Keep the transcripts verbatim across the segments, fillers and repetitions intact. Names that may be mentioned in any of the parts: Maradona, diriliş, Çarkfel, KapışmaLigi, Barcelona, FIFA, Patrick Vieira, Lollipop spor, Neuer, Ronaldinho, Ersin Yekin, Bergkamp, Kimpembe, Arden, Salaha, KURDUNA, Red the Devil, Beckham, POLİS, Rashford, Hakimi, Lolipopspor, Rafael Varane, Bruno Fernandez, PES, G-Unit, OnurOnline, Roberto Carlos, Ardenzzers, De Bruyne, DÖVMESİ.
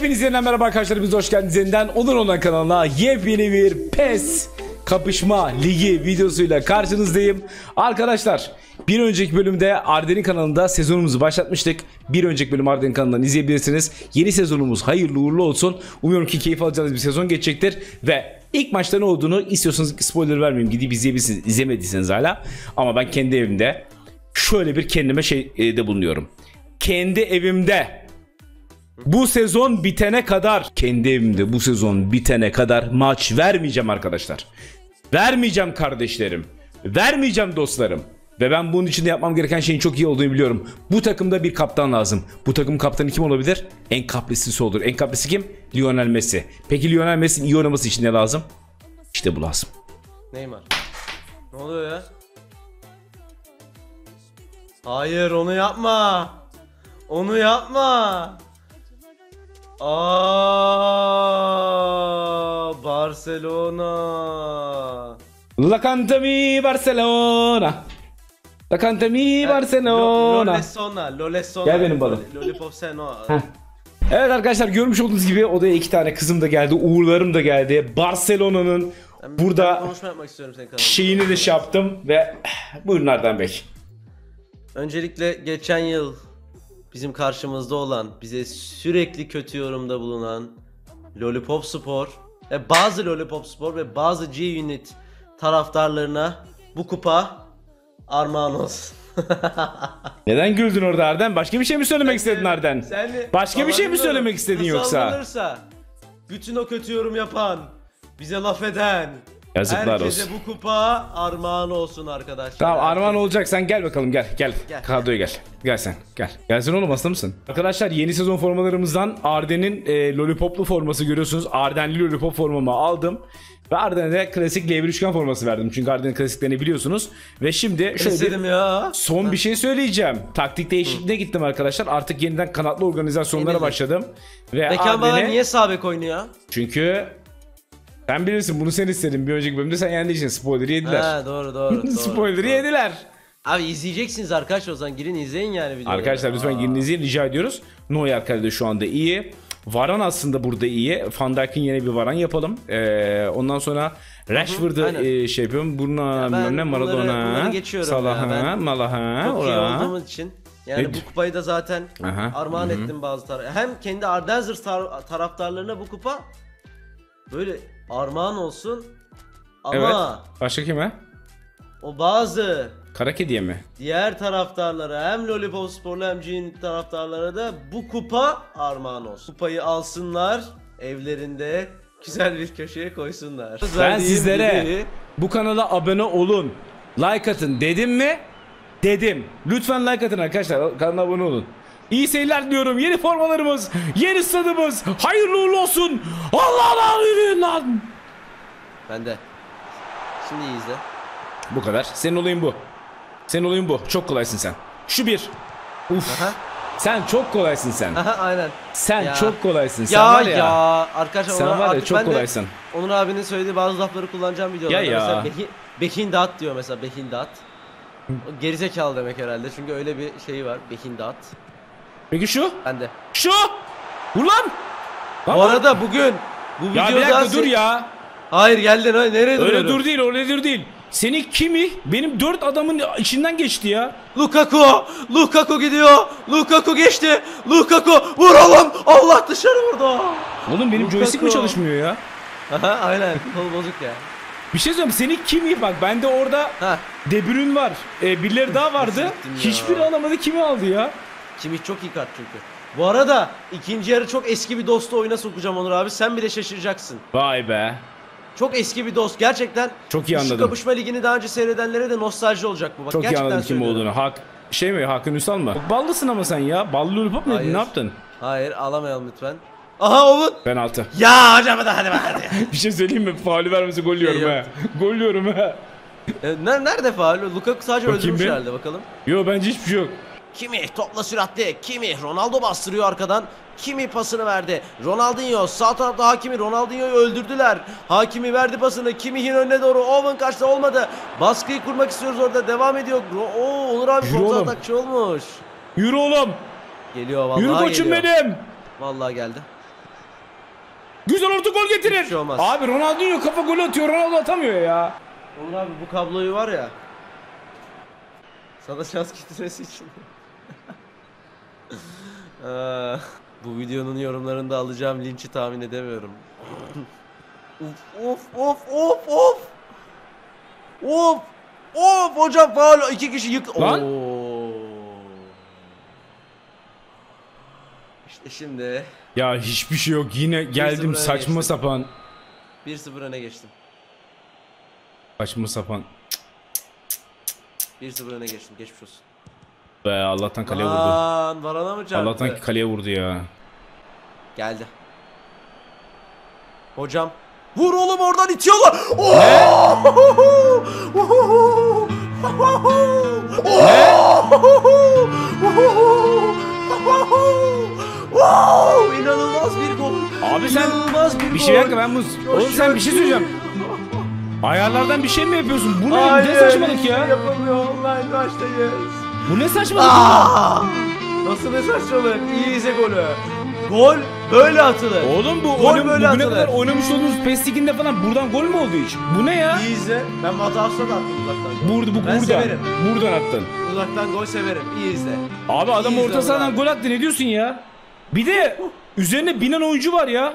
Hepiniz yeniden merhaba arkadaşlar, biz hoş geldiniz yeniden OnurOnline kanalına. Yepyeni bir PES kapışma ligi videosuyla karşınızdayım. Arkadaşlar bir önceki bölümde Arden'in kanalında sezonumuzu başlatmıştık. Bir önceki bölüm Arden kanalından izleyebilirsiniz. Yeni sezonumuz hayırlı uğurlu olsun. Umuyorum ki keyif alacağınız bir sezon geçecektir. Ve İlk maçta ne olduğunu istiyorsanız spoiler vermeyeyim, gidip izleyebilirsiniz izlemediyseniz hala. Ama ben kendi evimde şöyle bir kendime şeyde bulunuyorum. Kendi evimde bu sezon bitene kadar kendi evimde bu sezon bitene kadar maç vermeyeceğim arkadaşlar. Vermeyeceğim kardeşlerim. Vermeyeceğim dostlarım. Ve ben bunun için de yapmam gereken şeyin çok iyi olduğunu biliyorum. Bu takımda bir kaptan lazım. Bu takım kaptanı kim olabilir? En kaprislisi olur. En kaprisi kim? Lionel Messi. Peki Lionel Messi'nin iyi oynaması için ne lazım? İşte bu lazım. Neymar. Ne oluyor ya? Hayır, onu yapma. Onu yapma. Aa, Barcelona. La canta mi Barcelona. La canta mi Barcelona. Gel benim balım. Lollipop spor. Evet arkadaşlar, görmüş olduğunuz gibi odaya iki tane kızım da geldi, uğurlarım da geldi. Barcelona'nın burada şeyini de şey yaptım ve buyurun Arden Bey. Öncelikle geçen yıl bizim karşımızda olan, bize sürekli kötü yorumda bulunan Lollipop spor ve bazı Lollipop spor ve bazı G-Unit taraftarlarına bu kupa armağan olsun. Neden güldün orada Arden? Başka bir şey mi söylemek istedin Arden? Başka bir şey mi söylemek istedin yoksa? Bütün o kötü yorum yapan, bize laf eden, yazıklar herkese olsun. Bu kupa armağan olsun arkadaşlar. Tamam, armağan olacak. Sen gel bakalım, gel gel. gel. Kadroya gel. Gel sen. Gel. Gelsin oğlum, hasta mısın? Arkadaşlar yeni sezon formalarımızdan Arden'in e, Lollipop'lu forması görüyorsunuz. Arden'li Lollipop formamı aldım. Ve Arden'e de klasik L bir üçgen forması verdim. Çünkü Arden'in klasiklerini biliyorsunuz. Ve şimdi şöyle bir ya. son ha. bir şey söyleyeceğim. Taktik değişikliğine gittim arkadaşlar. Artık yeniden kanatlı organizasyonlara Yenilir. başladım. Ve Arden'e niye sağ bek oynuyor? Çünkü sen bilirsin, bunu sen istedin. Bir önceki bölümde sen yendiğin için spoiler'ı yediler. Ha, doğru doğru. doğru spoiler'ı yediler. Abi izleyeceksiniz arkadaşlar, o zaman girin izleyin yani videoyu. Arkadaşlar lütfen girin izleyin, rica ediyoruz. Noy arkadaşlar şu anda iyi. Varan aslında burada iyi. Van Dijk'in yeni bir Varan yapalım. Ee, ondan sonra Rashford'ı e, şey yapıyorum. Bruno Fernandez, Maradona, Salaha, Malaha. Çok iyi olduğumuz için. Yani evet. Bu kupayı da zaten Aha. armağan Hı -hı. ettim bazı taraftarlar. Hem kendi Ardenzer tar taraftarlarına bu kupa böyle armağan olsun. Ama evet. Başka kime? O bazı kara kediye mi? Diğer taraftarlara, hem Lollipop sporlu hem G-Unit taraftarlara da bu kupa armağan olsun. Kupayı alsınlar, evlerinde güzel bir köşeye koysunlar. Ben sizlere videoyu... bu kanala abone olun, like atın dedim mi? Dedim. Lütfen like atın arkadaşlar, kanala abone olun. İyi seyirler diyorum. Yeni formalarımız, yeni stadımız hayırlı uğurlu olsun. Allah Allah, yürüyün lan. Ben de. Şimdi iyi izle. Bu kadar. Senin olayın bu. Senin olayın bu. Çok kolaysın sen. Şu bir. Uf. Aha. Sen çok kolaysın sen. Aha, aynen. Sen ya. çok kolaysın. Sen ya, var ya. ya. Arkadaşlar, sen var ya, çok kolaysın. Onur abinin söylediği bazı lafları kullanacağım videolarda. Ya ya. Mesela behin, behin dağıt diyor mesela. Behin dağıt. Gerizekalı demek herhalde. Çünkü öyle bir şeyi var. Behin dağıt. Peki şu? Ben de. Şu! Vur lan! Bak, bu arada bak. bugün bu videoda... Ya bir dakika dur ya. Hayır geldin. Hayır, nereye duruyorum? Öyle dur değil. Öyle dur değil. Seni kimi? Benim dört adamın içinden geçti ya. Lukaku! Lukaku gidiyor! Lukaku geçti! Lukaku! Vur oğlum! Allah dışarı vurdu! Oğlum benim Lukaku. joystick mi çalışmıyor ya? Aha, aynen. Kol bozuk ya. Bir şey söyleyeyim, seni kimi? Bak bende orada ha. De Bruyne var. Ee, birileri daha vardı. Hiçbiri alamadı, kimi aldı ya? Kimi çok iyi kart çünkü. Bu arada ikinci yarı çok eski bir dostu oyuna sokacağım Onur abi. Sen bile şaşıracaksın. Vay be. Çok eski bir dost gerçekten. Çok iyi anladım. Şu kapışma ligini daha önce seyredenlere de nostalji olacak bu. Bak, çok iyi anladım kim olduğunu. Hak şey mi? Hakkın Üsal mı? Ballısın ama sen ya. Ballı Lollipop mu? Ne yaptın? Hayır, alamayalım lütfen. Aha Oğlum. Penaltı. Ya hocam hadi hadi hadi. Bir şey söyleyeyim mi? Faulü vermesi gol yiyorum ha. Gol yiyorum ha. Nerede faul? Lukaku sadece öldürmüş herhalde, bakalım. Yo, bence hiçbir şey yok. Kimi topla süratli, Kimi Ronaldo bastırıyor arkadan, Kimi pasını verdi, Ronaldinho sağ tarafta, Hakimi, Ronaldinho'yu öldürdüler, Hakimi verdi pasını, Kimi'nin önüne doğru, Owen kaçtı, olmadı, baskıyı kurmak istiyoruz orada, devam ediyor. Oo, Onur abi çok atakçı olmuş. Yürü oğlum. Geliyor vallahi. Yürü koçum benim. Vallahi geldi. Güzel orta gol getirir. Şey abi Ronaldinho kafa golü atıyor. Ronaldo atamıyor ya. Onur abi bu kabloyu var ya. Sana şans getirmesi için. Bu videonun yorumlarında alacağım linç'i tahmin edemiyorum. Of of of of of. Of of hocam faul. İki kişi yıktı. Lan. Oo. İşte şimdi. Ya hiçbir şey yok. Yine geldim saçma geçtim. Sapan. bir sıfır öne geçtim. Saçma sapan. bir sıfır öne geçtim. Geçmiş olsun. Be Allah'tan kaleye vurdu. Lan Varana mı çarptı? Allah'tan kaleye vurdu ya. Geldi. Hocam. Vur oğlum oradan itiyorlar. Ne? Ne? İnanılmaz bir gol. Abi sen bir, bir şey yapma ben bunu. Oğlum sen bir şey söyleyeceğim. Ayarlardan bir şey mi yapıyorsun? Bu ne? Hayır, ne saçmalık ya? Yapamıyor online baştayız. Bu ne saçmalık? Aa! Nasıl ne saçmalık? İyi izle golü. Gol böyle atılır. Oğlum bu gol böyle atılır. Bugüne kadar oynamış olduğunuz PES liginde falan buradan gol mü oldu hiç? Bu ne ya? İyi izle. Ben Matavs'a da attım uzaktan. Burada bu ben buradan. Severim. Buradan attın. Uzaktan gol severim. İyi izle. Abi adam İyi orta sahadan gol attı. Ne diyorsun ya? Bir de üzerine binen oyuncu var ya.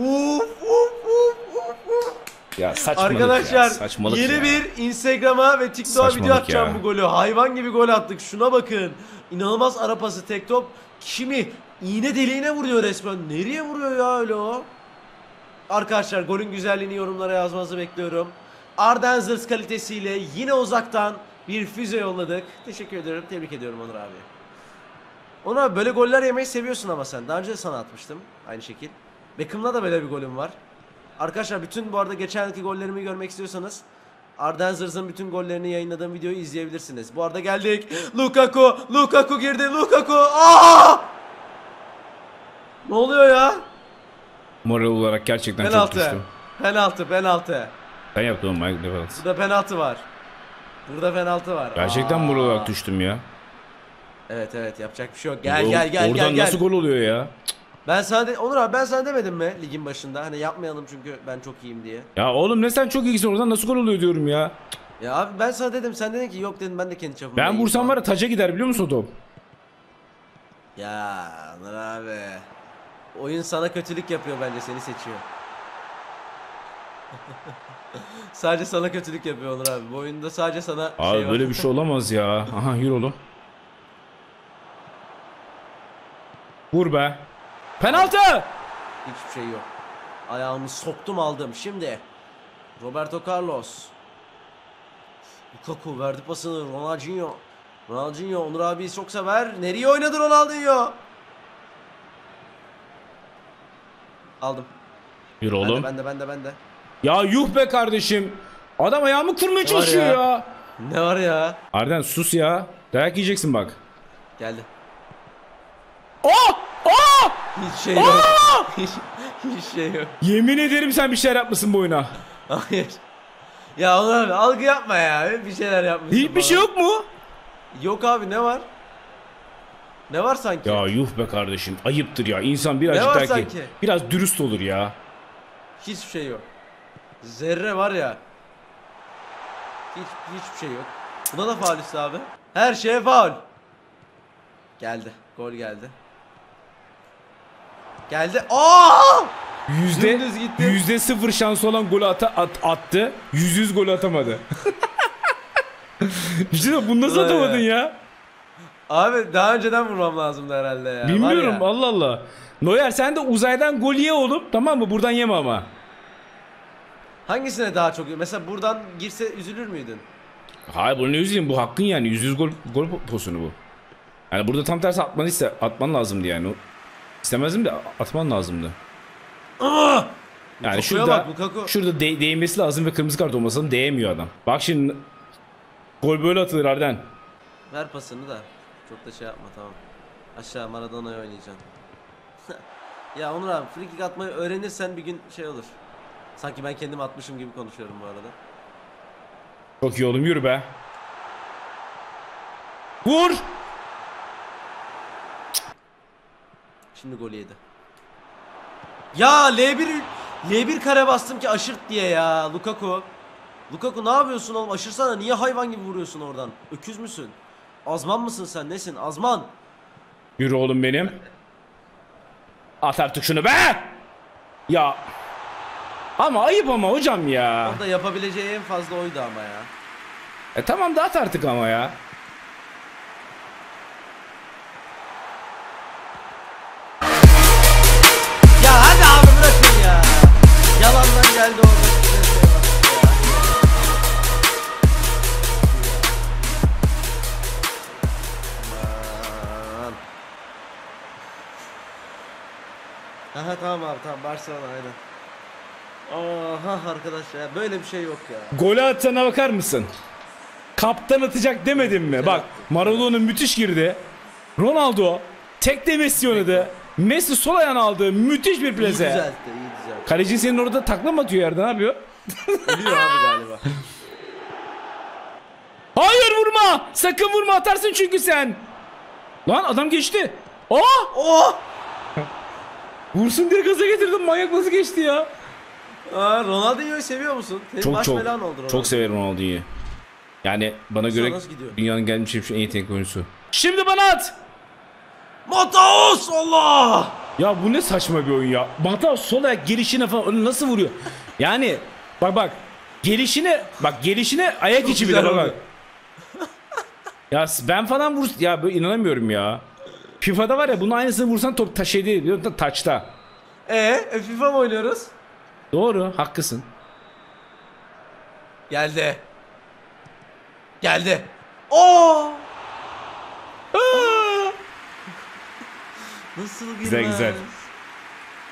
Uf uf uf uf. Ya saçmalık arkadaşlar ya, saçmalık yeni ya. Bir Instagram'a ve TikTok'a video atacağım ya. Bu golü. Hayvan gibi gol attık. Şuna bakın. İnanılmaz ara pası tek top. Kimi iğne deliğine vuruyor resmen. Nereye vuruyor ya öyle o? Arkadaşlar golün güzelliğini yorumlara yazmanızı bekliyorum. Arden zırh kalitesiyle yine uzaktan bir füze yolladık. Teşekkür ediyorum. Tebrik ediyorum Onur abi. Onur abi böyle goller yemeyi seviyorsun ama sen. Daha önce de sana atmıştım. Aynı şekil. Beckham'la da böyle bir golüm var. Arkadaşlar bütün bu arada geçenki gollerimi görmek istiyorsanız Arden Zırz'ın bütün gollerini yayınladığım videoyu izleyebilirsiniz. Bu arada geldik. Lukaku, Lukaku girdi. Lukaku. Aa! Ne oluyor ya? Moral olarak gerçekten penaltı. Çok düştüm. Penaltı, penaltı. Ben yaptım Michael Owen. Burada penaltı var. Burada penaltı var. Gerçekten moral olarak düştüm ya. Evet evet yapacak bir şey yok. Gel o, gel gel oradan gel. Oradan nasıl gol oluyor ya? Ben sana de, Onur abi ben sana demedim mi ligin başında hani yapmayalım çünkü ben çok iyiyim diye. Ya oğlum ne sen çok iyisin oradan nasıl gol oluyor diyorum ya. Ya abi ben sana dedim sen dedin ki yok dedim ben de kendi çapımda. Ben vursam var ya taca gider biliyor musun top? Ya Onur abi. Oyun sana kötülük yapıyor bence seni seçiyor. Sadece sana kötülük yapıyor Onur abi bu oyunda sadece sana abi şey böyle var. Bir şey olamaz ya. Aha yürü oğlum. Vur be. Penaltı! Hiçbir şey yok. Ayağımı soktum aldım. Şimdi Roberto Carlos. Lukaku verdi pasını Ronaldinho. Ronaldinho Onur abiyi çok sever. Nereye oynadı Ronaldinho? Aldım. Yürü oğlum. Ben de ben de ben de. Ya yuh be kardeşim. Adam ayağımı kırmaya çalışıyor ya. ya. Ne var ya? Arden sus ya. Dayak yiyeceksin bak. Geldi. Oh! Oh! Hiç şey yok. Hiç, hiç şey yok. Yemin ederim sen bir şeyler yapmışsın bu oyuna. Hayır. Ya Onur abi algı yapma ya. Bir şeyler yapmışsın. Hiçbir şey yok mu? Yok abi ne var? Ne var sanki? Ya yuh be kardeşim. Ayıptır ya. İnsan birazcık daha sanki? Biraz dürüst olur ya. Hiçbir şey yok. Zerre var ya. Hiç hiçbir şey yok. Buna da faul üstü abi. Her şeye faul. Geldi. Gol geldi. Geldi. Aa! Yüzde yüzde sıfır şansı olan golü at, at, attı. Yüz yüz golü atamadı. Bir şey de bunu nasıl Ulan atamadın ya. ya? Abi daha önceden vurmam lazımdı herhalde ya. Bilmiyorum ya. Allah Allah. Noyer sen de uzaydan gol ye oğlum tamam mı? Buradan yeme ama. Hangisine daha çok? Mesela buradan girse üzülür müydün? Hayır bunu ne üzüleyim bu hakkın yani yüz yüz gol gol pozisyonu bu. Yani burada tam tersi atman ise atman lazımdı yani. İstemezdim de atman lazımdı. Aa! Yani şurada bak, şurada de değmesi lazım ve kırmızı kart olmasın değmiyor adam. Bak şimdi gol böyle atılır Arden. Ver pasını da çok da şey yapma tamam. Aşağı Maradona'ya oynayacaksın. Ya Onur abi free kick atmayı öğrenirsen bir gün şey olur. Sanki ben kendim atmışım gibi konuşuyorum bu arada. Çok iyi oğlum yürü be. Vur! Şimdi gol yedi. Ya L bir L bir kare bastım ki aşırt diye ya. Lukaku. Lukaku ne yapıyorsun oğlum? Aşırsana, niye hayvan gibi vuruyorsun oradan? Öküz müsün? Azman mısın sen? Nesin? Azman. Yürü oğlum benim. At artık şunu be. Ya. Ama ayıp ama hocam ya. Orada yapabileceği en fazla oydu ama ya. E tamam da at artık ama ya. Ya hadi abi bırakın ya. Yalandan geldi orada. Aha tamam abi tamam, Barcelona aynen. Aha arkadaş ya, böyle bir şey yok ya. Golü atana bakar mısın? Kaptan atacak demedim mi? Şey, bak Maradona müthiş girdi. Ronaldo tek de Messi oynadı. Messi sol ayağını aldı. Müthiş bir plase. İyi düzeltti, iyi düzeltti. Kaleci senin orada takla mı atıyor yerden, ne yapıyor? Ölüyor abi galiba. Hayır vurma! Sakın vurma, atarsın çünkü sen. Lan adam geçti. Aa! Oh! Vursun diye gaza getirdim. Manyak nasıl geçti ya? Aa, Ronaldinho'yu seviyor musun? Senin çok çok. Oldu çok severim Ronaldinho'yu. Yani bana Bursa göre dünyanın gelmiş en iyi teknik oyuncusu. Şimdi bana at. Mataos Allah! Ya bu ne saçma bir oyun ya. Mataos sol ayak gelişine falan onu nasıl vuruyor? Yani bak bak gelişine bak gelişine ayak içi bile bak. bak. Ya ben falan vurs ya inanamıyorum ya. F I F A'da var ya, bunun aynısını vursan top taş ediyor, taçta. Ee, e, FIFA mı oynuyoruz? Doğru, haklısın. Geldi. Geldi. Oo! Nasıl girmez? Güzel güzel.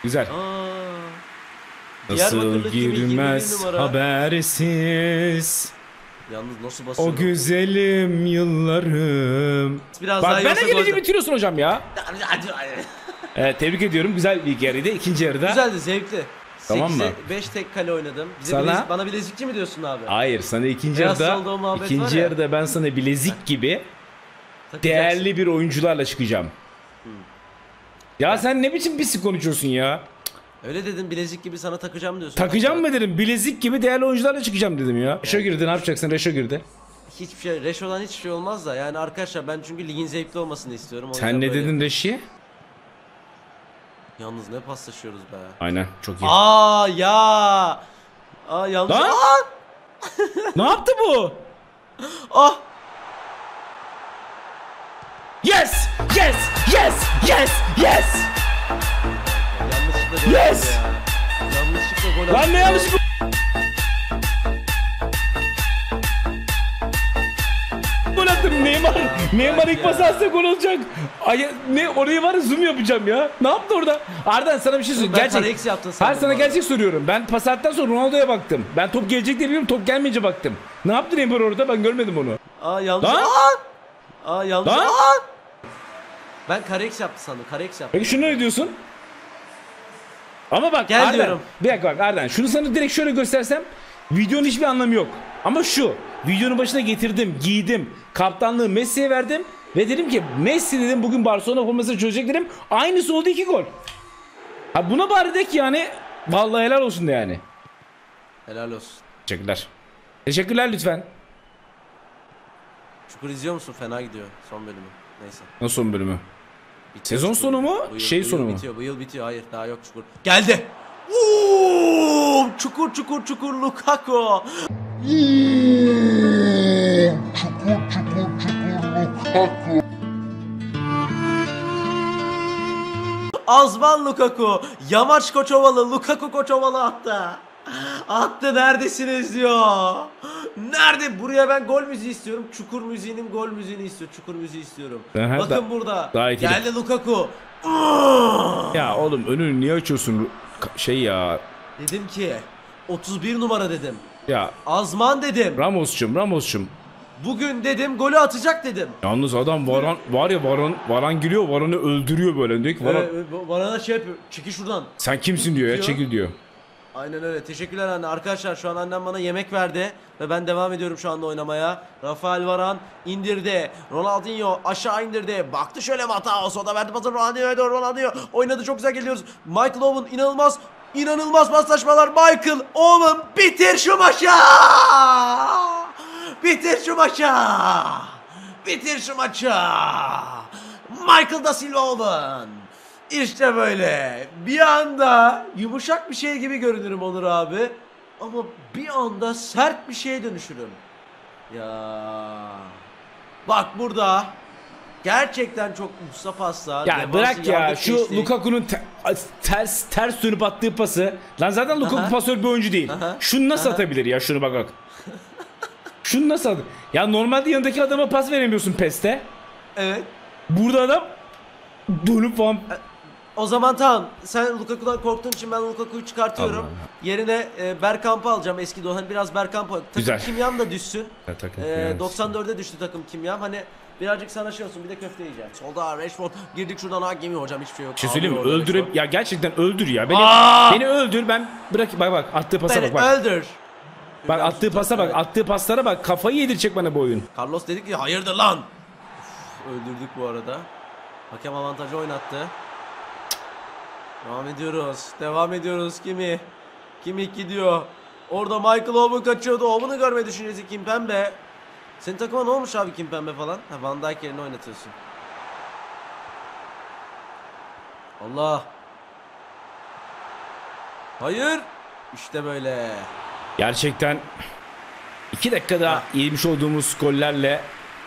Güzel. Aa. Nasıl girmez habersiz. Yalnız nasıl basıyor? O güzelim yıllarım. Biraz bak ben de geleceği bitiriyorsun hocam ya. Evet, tebrik ediyorum. Güzel bir ilk yarıydı. İkinci yarıda. Güzeldi, zevkli. Tamam mı? beş tek kale oynadım. Bize sana... bilezik, bana bilezikçi mi diyorsun abi? Hayır, sana ikinci Biraz yarıda ikinci ya. yarıda ben sana bilezik gibi değerli bir oyuncularla çıkacağım. Hmm. Ya yani. Sen ne biçim pislik konuşuyorsun ya? Öyle dedim, bilezik gibi sana takacağım diyorsun. Takacağım mı dedim, bilezik gibi değerli oyuncularla çıkacağım dedim ya. Reşo girdi, ne yapacaksın Reşo girdi? Hiçbir şey, Reşo'dan hiçbir şey olmaz da yani arkadaşlar ben çünkü ligin zevkli olmasını istiyorum. O sen ne böyle... dedin Reşi'ye? Yalnız ne paslaşıyoruz be. Aynen, çok iyi. Aa ya. Aa yanlış. Aa! Ne yaptı bu? Ah! Yes! Yes! Yes! Yes! Yes! Yes! Yanlışlıkla gol. Lan ne yanlışlıkla? Gol attım. Neymar, Neymar ilk pas atsa gol olacak. Ay ne orayı var ya, zoom yapacağım ya. Ne yaptı orada? Arden sana bir şey söyleyeyim. Gerçek. Ben sana gerçek soruyorum. Ben pas attıktan sonra Ronaldo'ya baktım. Ben top gelecek diye biliyorum. Top gelmeyince baktım. Ne yaptı Neymar orada? Ben görmedim onu. Aa yanlış. Lan! Aa yanlış. Lan! Ben kareks yaptı sandım. Kareks yaptı. Peki şunu ne diyorsun? Ama bak gel Arden, diyorum. Bir dakika bak Arden, şunu sana direkt şöyle göstersem videonun hiçbir anlamı yok. Ama şu videonun başına getirdim, giydim, kaptanlığı Messi'ye verdim ve dedim ki Messi dedim bugün Barcelona formasını çözecek dedim. Aynısı oldu, iki gol. Ha buna bari de ki yani vallahi helal olsun da yani. Helal olsun. Teşekkürler. Teşekkürler lütfen. Çukur izliyor musun? Fena gidiyor son bölümü. Neyse. Nasıl son bölümü? Bitiyor sezon sonu mu? Bu yıl, şey bu yıl sonu mu? Bitiyor, bu yıl bitiyor. Hayır daha yok çukur. Geldi. Uuu, çukur çukur çukur Lukaku. Çukur çukur çukur Lukaku. Azman Lukaku. Yamaç Koçovalı. Lukaku Koçovalı attı. Attı, neredesiniz diyor. Nerede? Buraya ben gol müziği istiyorum. Çukur müziğinin gol müziğini istiyor. Çukur müziği istiyorum. Aha, bakın da, burada. Geldi Lukaku. Ya oğlum önünü niye açıyorsun? Şey ya. Dedim ki otuz bir numara dedim. Ya. Azman dedim. Ramos'cum, Ramos'cum. Bugün dedim golü atacak dedim. Yalnız adam Varan var ya, Varan Varan giriyor, Varan'ı öldürüyor böyle. Diyor ki Varan, ee, Varan'a şey yapıyor. Çekil şuradan. Sen kimsin diyor ya, çekil diyor. Aynen öyle. Teşekkürler anne. Arkadaşlar şu an annem bana yemek verdi ve ben devam ediyorum şu anda oynamaya. Rafael Varane indirdi. Ronaldinho aşağı indirdi. Baktı şöyle Mataos. O da verdi pası Ronaldinho'ya doğru. Ronaldinho oynadı. Çok güzel geliyoruz. Michael Owen inanılmaz. İnanılmaz paslaşmalar. Michael Owen bitir şu maçı. Bitir şu maçı. Bitir şu maçı. Michael da Silva Owen. İşte böyle bir anda yumuşak bir şey gibi görünürüm Onur abi ama bir anda sert bir şeye dönüşürüm. Ya bak burada gerçekten çok usta paslar. Ya bırak ya şu geçtik. Lukaku'nun te ters ters dönüp attığı pası. Lan zaten Lukaku aha, pasör bir oyuncu değil. Aha. Şunu nasıl aha, atabilir ya şunu bak bak. Şunu nasıl at? Ya normalde yanındaki adama pas veremiyorsun peste. Evet. Burada adam dönüp falan. O zaman tamam. Sen Lukaku'dan korktuğun için ben Lukaku'yu çıkartıyorum. Allah Allah. Yerine e, Bergkamp'ı alacağım eski Doğan. Hani biraz Bergkamp'a. Takım güzel. Kimyam da düşsün. E, e, doksan dörde düştü takım kimyam. Hani birazcık sana şey olsun. Bir de köfte yiyeceğim. Solda Rashford. Girdik şuradan ha gemi hocam. Hiçbir şey yok. Şey söyleyeyim mi? Öldürüp. Ya gerçekten öldür ya. Beni, beni öldür. Ben bırak. Bak bak. Attığı pasa bak, bak. Öldür. Bak Ülüyor attığı pasa bak. Attığı paslara bak. Kafayı yedirecek bana bu oyun. Carlos dedik ki hayırdır lan. Uf, öldürdük bu arada. Hakem avantajı oynattı. Devam ediyoruz. Devam ediyoruz. Kimi? Kimi gidiyor? Orada Michael Owen kaçıyordu. Owen'ı görme düşüncesi Kimpembe. Senin takıma ne olmuş abi Kimpembe falan? Ha, Van Dijk yerine oynatıyorsun. Allah. Hayır. İşte böyle. Gerçekten iki dakikada ha, yemiş olduğumuz gollerle,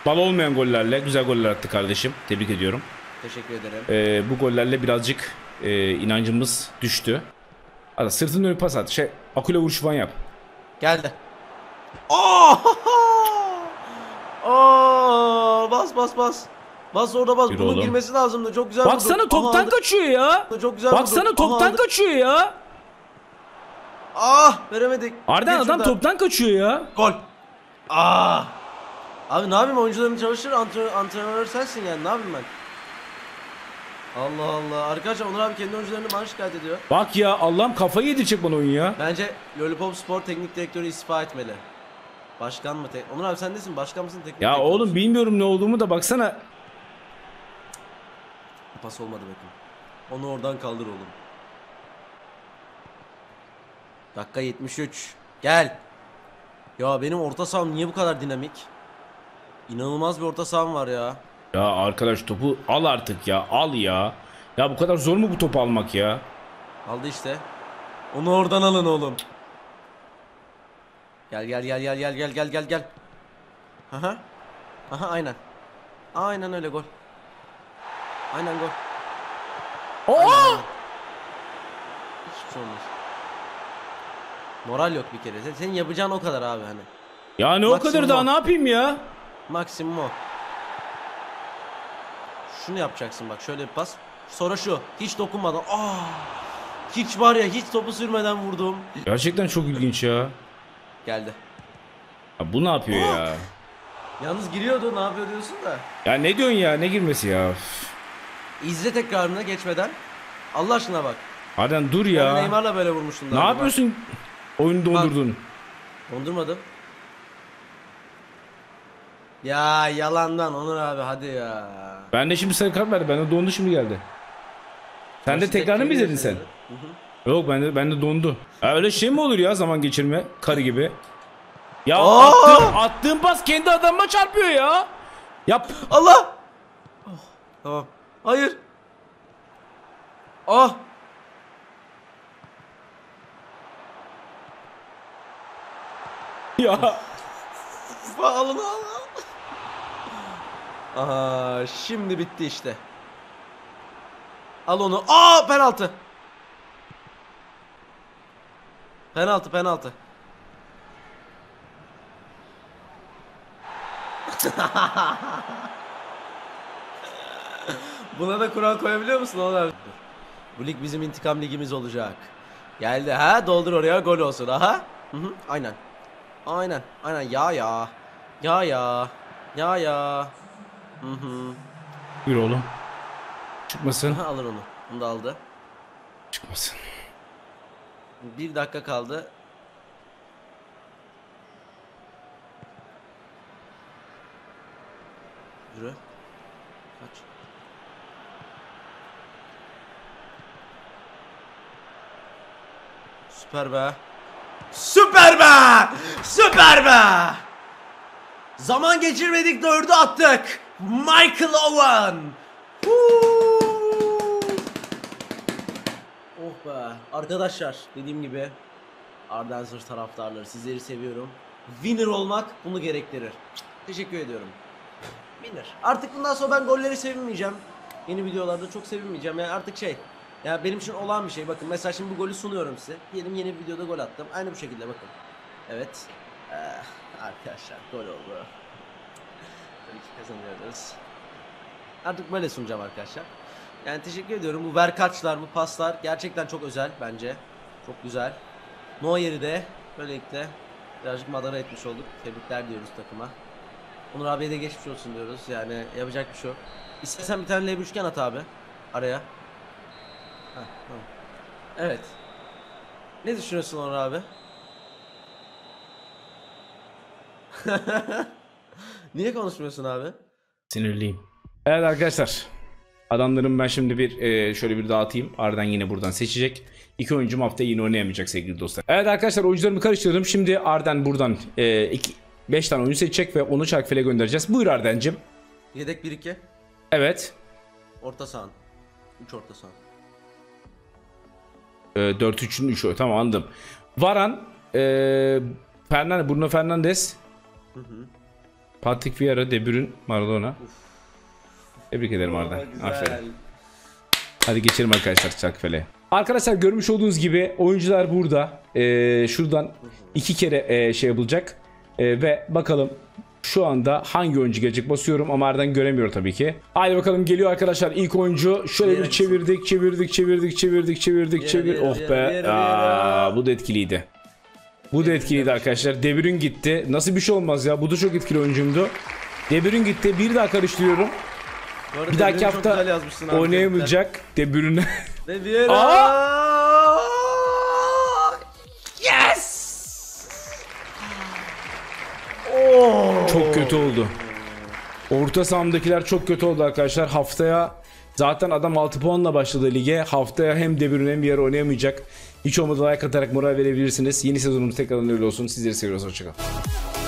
bal olmayan gollerle güzel goller attı kardeşim. Tebrik ediyorum. Teşekkür ederim. Ee, bu gollerle birazcık e, inancımız düştü. Hadi sırtını dönüp pas at. Şey, akule vuruş falan yap. Geldi. Oh! Oh! Bas bas bas. Bas orada bas. Yürü bunun oğlum, girmesi lazımdı. Çok güzel. Baksana vurdum, toptan aha, kaçıyor ya. Çok güzel. Baksana vurdum, toptan aha, kaçıyor ya. Ah! Veremedik. Arden adam şuradan, toptan kaçıyor ya. Gol. Ah! Abi ne yapayım? Oyuncularım çalışır. Antren antrenör sensin yani. Ne yapayım ben? Allah Allah. Arkadaşlar Onur abi kendi oyuncularını bana şikayet ediyor. Bak ya Allah'ım kafayı yedirecek bana oyun ya. Bence Lollipop spor teknik direktörü istifa etmeli. Başkan mı? Onur abi sen nesin? Başkan mısın? Teknik ya oğlum musun? Bilmiyorum ne olduğumu da baksana. Pas olmadı bakın. Onu oradan kaldır oğlum. Dakika yetmiş üç. Gel. Ya benim orta saham niye bu kadar dinamik? İnanılmaz bir orta saham var ya. Ya arkadaş topu al artık ya. Al ya. Ya bu kadar zor mu bu topu almak ya? Aldı işte. Onu oradan alın oğlum. Gel gel gel gel gel gel gel gel gel. Aha. Aha aynen. Aynen öyle gol. Aynen gol. Oo! Aynen. Hiçbir şey olmaz. Moral yok bir kere. Senin yapacağın o kadar abi hani. Yani maksimum o kadar daha ne yapayım ya? Maksimum o. Şunu yapacaksın bak şöyle bir pas. Sonra şu hiç dokunmadan. Aa! Hiç var ya hiç topu sürmeden vurdum. Gerçekten çok ilginç ya. Geldi. Ya bu ne yapıyor oh, ya? Yalnız giriyordu ne yapıyor diyorsun da. Ya ne diyorsun ya ne girmesi ya? İzle tekrarını geçmeden. Allah aşkına bak. Arden dur ya. Yani Neymar'la böyle vurmuştun. Ne yapıyorsun? Bak. Oyunu dondurdun. Bak. Dondurmadım. Ya yalandan Onur abi hadi ya. Ben de şimdi sarı kart verdi. Ben de dondu şimdi geldi. Sen de tekrarını mı izledin sen? Hı-hı. Yok ben de, ben de dondu. Ya öyle şey mi olur ya zaman geçirme karı gibi. Ya attığım, attığım pas kendi adamıma çarpıyor ya. Yap. Allah. Oh, tamam. Hayır. Ah. Ya. Alın alın. Aha şimdi bitti işte. Al onu. Aa penaltı. Penaltı penaltı. Buna da kural koyabiliyor musun oğlum? Bu lig bizim intikam ligimiz olacak. Geldi ha doldur oraya gol olsun aha. Hı hı, aynen. Aynen. Aynen ya ya. Ya ya. Ya ya. Hı hı. Yürü oğlum. Çıkmasın. Aha, alır onu. Bunu da aldı. Çıkmasın. Bir dakika kaldı. Yürü. Kaç. Süper be. Süper be. Süper be. Zaman geçirmedik, dördü attık. Michael Owen. Woo. Oh be. Arkadaşlar dediğim gibi Arden taraftarları, sizleri seviyorum. Winner olmak bunu gerektirir. Teşekkür ediyorum. Winner. Artık bundan sonra ben golleri sevinmeyeceğim. Yeni videolarda çok sevinmeyeceğim. Yani artık şey. Ya benim için olan bir şey. Bakın mesela şimdi bu golü sunuyorum size. Diyelim yeni bir videoda gol attım. Aynı bu şekilde bakın. Evet. Ee, arkadaşlar gol oldu. Tabii ki kazanıyoruz. Artık böyle sunacağım arkadaşlar. Yani teşekkür ediyorum. Bu verkaçlar, bu paslar gerçekten çok özel bence. Çok güzel. Neuer'i de böylelikle birazcık madara etmiş olduk. Tebrikler diyoruz takıma. Onur abiye de geçmiş olsun diyoruz. Yani yapacak bir şey yok. İstersen bir tane L bir üçgen at abi. Araya. Heh, tamam. Evet. Ne düşünüyorsun Onur abi? Niye konuşmuyorsun abi? Sinirliyim. Evet arkadaşlar. Adamların ben şimdi bir e, şöyle bir dağıtayım. Arden yine buradan seçecek. İki oyuncum hafta yine oynayamayacak sevgili dostlar. Evet arkadaşlar, oyuncularımı karıştırdım. Şimdi Arden buradan e, iki, beş tane oyuncu seçecek ve onu Çarkfel'e göndereceğiz. Buyur Arden'cim. Yedek bir iki. Evet. Orta sahan. üç orta sahan. E, dört üçün üçü. Tamam, anladım. Varan. E, Fernandez, Bruno Fernandez. Hı hı. Patrick Vieira, De Bruyne, Maradona. Uf. Tebrik ederim Arda. Aferin. Hadi geçelim arkadaşlar Çarkfel'e. Arkadaşlar görmüş olduğunuz gibi oyuncular burada. E, şuradan iki kere e, şey yapılacak. E, ve bakalım şu anda hangi oyuncu gelecek, basıyorum ama Arden göremiyor tabii ki. Haydi bakalım, geliyor arkadaşlar ilk oyuncu. Şöyle bir, bir çevirdik, çevirdik, çevirdik, çevirdik, çevirdik, çevir. Oh yere, be. Yere, Aa, yere. Bu da etkiliydi. Bu da etkiliydi arkadaşlar. De Bruyne gitti. Nasıl bir şey olmaz ya. Bu da çok etkili oyuncumdu. De Bruyne gitti. Bir daha karıştırıyorum. Bir dahaki hafta oynayamayacak De Bruyne. De Bruyne. Yes! Oh. Çok kötü oldu. Orta sahamdakiler çok kötü oldu arkadaşlar. Haftaya zaten adam altı puanla başladı lige. Haftaya hem De Bruyne hem bir yer oynayamayacak. Hiç olmadı like atarak moral verebilirsiniz. Yeni sezonumuz tekrardan öyle olsun. Sizleri seviyoruz. Hoşçakalın.